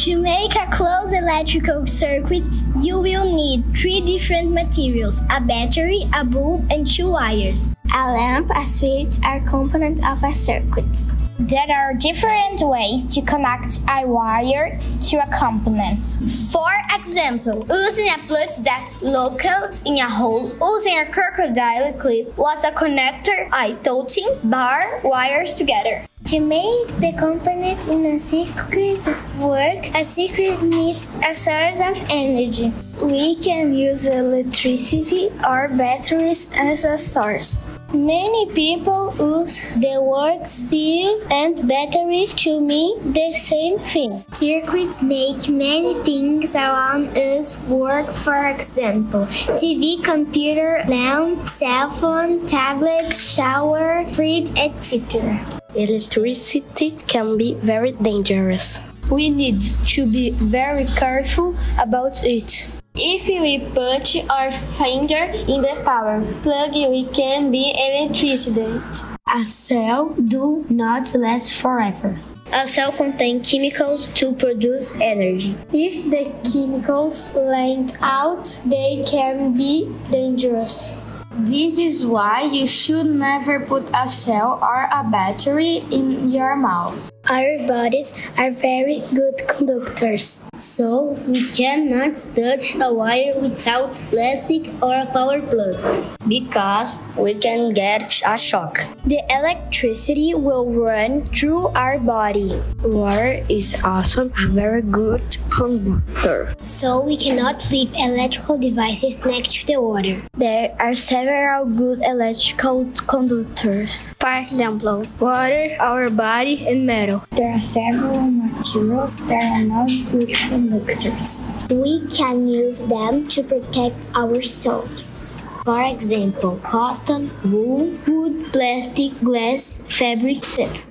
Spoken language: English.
To make a closed electrical circuit, you will need 3 different materials: a battery, a bulb, and 2 wires. A lamp, a switch are components of a circuit. There are different ways to connect a wire to a component. For example, using a plug that's located in a hole, using a crocodile clip was a connector I touching bar wires together. To make the components in a circuit work, a circuit needs a source of energy. We can use electricity or batteries as a source. Many people use the words circuit and battery to mean the same thing. Circuits make many things around us work. For example, TV, computer, lamp, cell phone, tablet, shower, fridge, etc. Electricity can be very dangerous. We need to be very careful about it. If we put our finger in the power plug, we can be electrocuted. A cell do not last forever. A cell contains chemicals to produce energy. If the chemicals leak out, they can be dangerous. This is why you should never put a cell or a battery in your mouth. Our bodies are very good conductors, so we cannot touch a wire without plastic or a power plug, because we can get a shock. The electricity will run through our body. Water is also a very good conductor, so we cannot leave electrical devices next to the water. There are several good electrical conductors. For example, water, our body, and metal. There are several materials that are not good conductors. We can use them to protect ourselves. For example, cotton, wool, wood, plastic, glass, fabric, etc.